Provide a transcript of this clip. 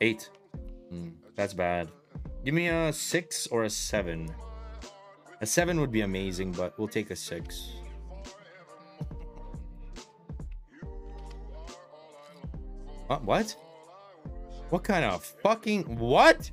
8. That's bad. Give me a 6 or a 7. A 7 would be amazing, but we'll take a 6. What? What kind of fucking... What?